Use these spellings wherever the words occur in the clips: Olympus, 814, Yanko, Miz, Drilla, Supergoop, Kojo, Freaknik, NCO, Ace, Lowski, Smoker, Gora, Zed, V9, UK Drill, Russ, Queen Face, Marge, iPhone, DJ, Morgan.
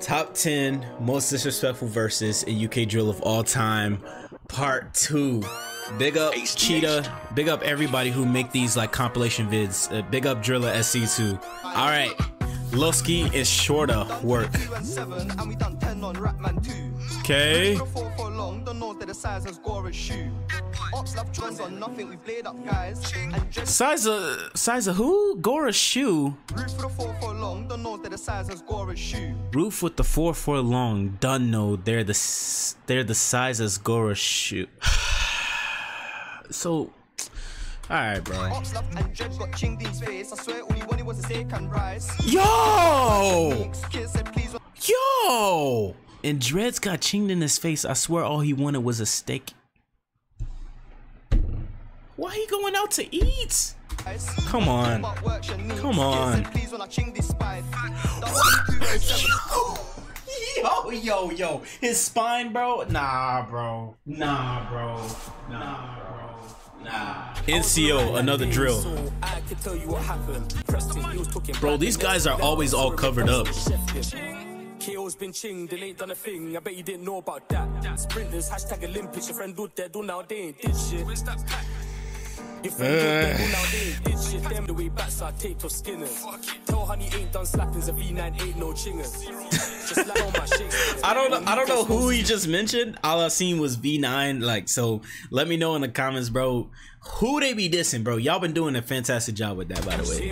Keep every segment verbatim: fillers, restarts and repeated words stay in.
Top ten most disrespectful verses in U K drill of all time, part two. Big up Ace Cheetah. Ace. Big up everybody who make these like compilation vids. Uh, big up Drilla S C two. All right, Lowski is shorter work. Okay. Size of size of who? Gora's shoe. Roof with the four foot long. Done no. They're the they're the size as Gora's shoe. So, alright, bro. Yo! Yo! And Dred's got chinged in his face. I swear all he wanted was a steak. Why he going out to eat? Come on. Come on. Yo, yo, yo. His spine, bro. Nah, bro. Nah, bro. Nah, bro. Nah. N C O, another drill. Bro, these guys are always all covered up. K O's been chinged, they ain't done a thing. I bet you didn't know about that. Sprinters, hashtag Olympus, your friend do that, do now, they ain't did shit. Your friend do that, do now, they ain't did shit. Them the way bats are taped off Skinners. Tell honey ain't done slappings, a V nine ain't no chingers. Just like on my shit. I don't know, I don't know who he just mentioned. All I seen was V nine, like, so let me know in the comments, bro. Who they be dissing, bro? Y'all been doing a fantastic job with that, by the way.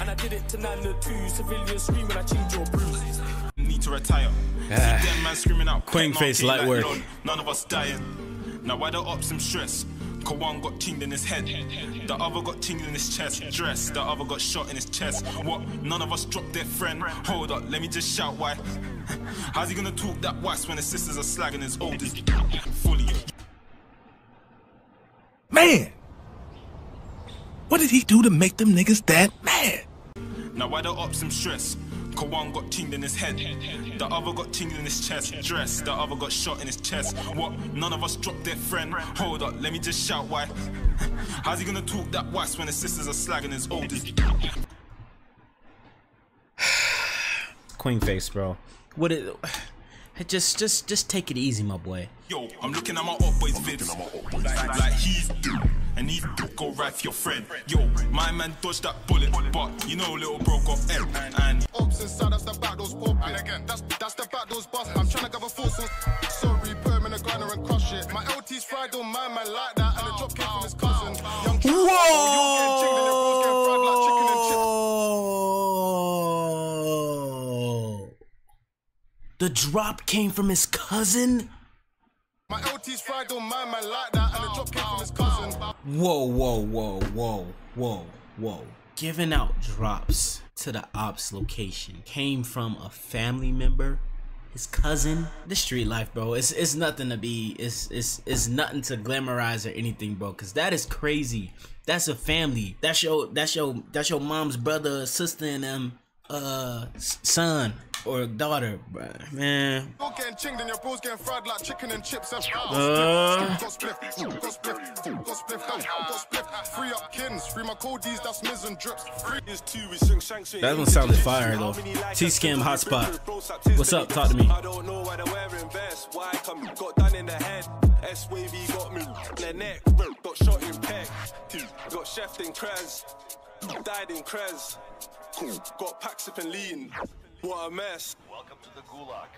And I did it to nine or two, civilians screaming, I changed your bruise. Need to retire. Ah. Screaming out, Queen Face light work. None, none of us dying. Now why the up some stress? Kawan got chinged in his head. The other got chinged in his chest. Dress. The other got shot in his chest. What? None of us dropped their friend. Hold up, let me just shout why. How's he gonna talk that wax when his sisters are slagging his oldest? Fully. Man! What did he do to make them niggas that mad? Now why the up some stress? One got chinged in his head, the other got chinged in his chest. Dress, the other got shot in his chest. What? None of us dropped their friend. Hold up, let me just shout why. How's he gonna talk that wax when his sisters are slagging his oldest? Queen Face, bro. What it? Just, just, just take it easy, my boy. Yo, I'm looking at my old boys' vids, like, like he's do. And he go right for your friend. Yo, my man dodged that bullet, but you know little bro got L. And ops inside, that's the back, those pop. And again, that's, that's the back, those bust. I'm trying to cover force, so sorry, put him in the grinder and crush it. My L T's fried, don't mind man like that. And the drop came from his cousin. Young kid, whoa! The drop came from his cousin? My L T's fried, don't mind man like that. And the drop came from his cousin. Whoa, whoa, whoa, whoa, whoa, whoa. Giving out drops to the ops location came from a family member, his cousin. This street life, bro, it's it's nothing to be, it's it's it's nothing to glamorize or anything, bro, because that is crazy. That's a family. That's your that's your that's your mom's brother, sister, and them uh son or daughter, bro. Man, uh, that one sounded fire though. T-Scam hotspot, what's up? Talk to me. I don't know why they're wearing vests. Why come got done in the head? S-Wavy got me their neck, got shot in peck, got chef in Krez, died in Krez, got packs up and lean. What a mess. Welcome to the gulag.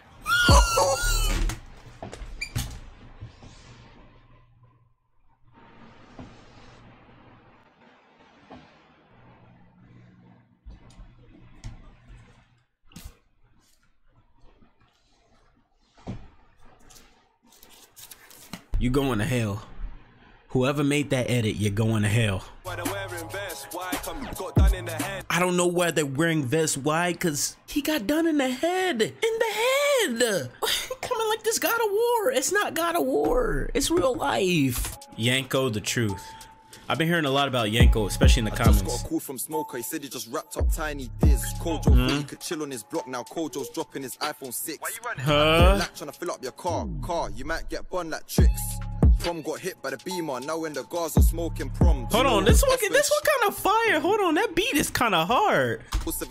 You going to hell. Whoever made that edit, you're going to hell. I don't know why they're wearing vests. Why? Because he got done in the head. In the head. Coming like this God of War. It's not God of War. It's real life. Yanko, the truth. I've been hearing a lot about Yanko, especially in the I comments. I just got a call from Smoker. He said he just wrapped up Tiny Diz. Kojo mm-hmm. thought he could chill on his block. Now Kojo's dropping his iPhone six. Why you running? Huh? Like, trying to fill up your car. Car, you might get bun like tricks. Tom got hit by the beamer, now in the Gaza smoking prom. Hold on, this one, this one kind of fire. Hold on, that beat is kind of hard.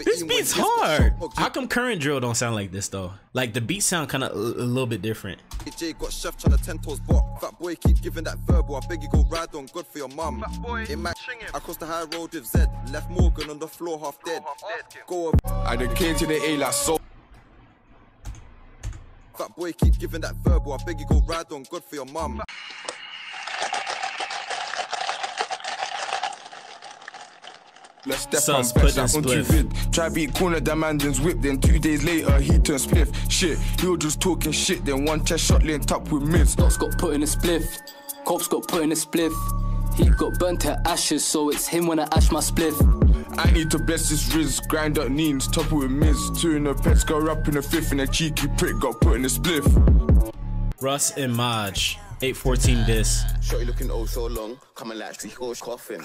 This beat's hard. How come current drill don't sound like this though? Like the beat sound kind of a little bit different. D J got chef trying to ten toes bark. Fat boy keep giving that verbal. I beg you go ride on good for your mum. Fat boy, I crossed the high road with Zed. Left Morgan on the floor half dead. Go. I done came to the A like so. Fat boy keep giving that verbal. I beg you go ride on good for your mum. Let's step on back, that's on two vid. Try beat corner, that man just whipped. Then two days later, he turned spliff. Shit, he was just talking shit. Then one chest shot linked up with Miz. Stocks got put in a spliff. Cops got put in a spliff. He got burnt to ashes, so it's him when I ash my spliff. I need to bless this Riz, grind up knees, top with Miz. Two in the pets, got up in the fifth, and a cheeky prick got put in a spliff. Russ and Marge, eight fourteen this. Shorty looking oh so long, coming like three horse coughing.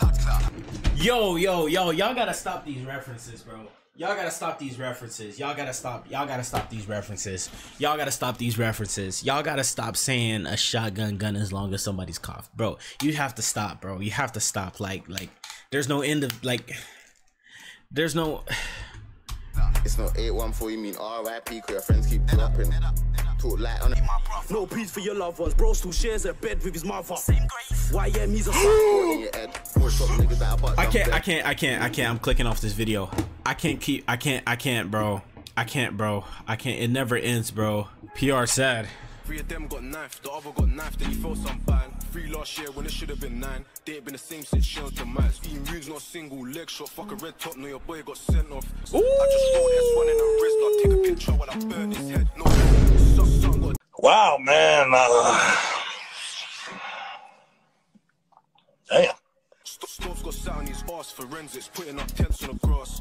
Yo, yo, yo, y'all gotta stop these references, bro. Y'all gotta stop these references. Y'all gotta stop. Y'all gotta stop these references. Y'all gotta stop these references. Y'all gotta stop saying a shotgun gun as long as somebody's cough, bro. You have to stop, bro. You have to stop. Like, like, there's no end of like. There's no. It's not eight one four. You mean R I P? Cause your friends keep dropping. Like on no peace for your loved ones, bros who shares a bed with his mother. Why yeah, me's a I can't, I can't, I can't, I can't. I'm clicking off this video. I can't keep, I can't, I can't, bro. I can't, bro. I can't. It never ends, bro. P R sad. Three of them got knifed, the other got knifed, then he felt some bang. Three last year when it should have been nine. They ain't been the same since she was the mass. Eating runes, not single leg shot, fuck a red top, no your boy got sent off. Ooh. I just rolled this one in the wrist, I'll take a picture while I burn his head. No, son, son got... Wow, man. Uh... Damn. Stove's got sat on his ass, forensics, putting up tents on the grass.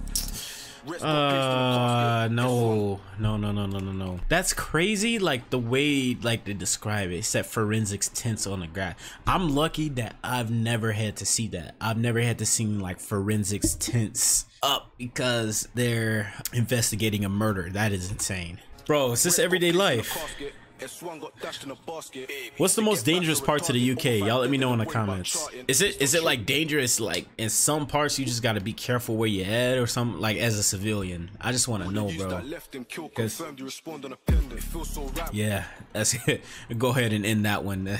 Uh no no no no no no no that's crazy, like the way like they describe it. Except forensics tents on the ground. I'm lucky that I've never had to see that. I've never had to see like forensics tents up because they're investigating a murder. That is insane, bro. It's just everyday life. What's the most dangerous part to the U K? Y'all let me know in the comments. Is it is it like dangerous like in some parts you just gotta be careful where you're at or something like as a civilian? I just wanna know, bro. Cause, yeah, that's it. Go ahead and end that one.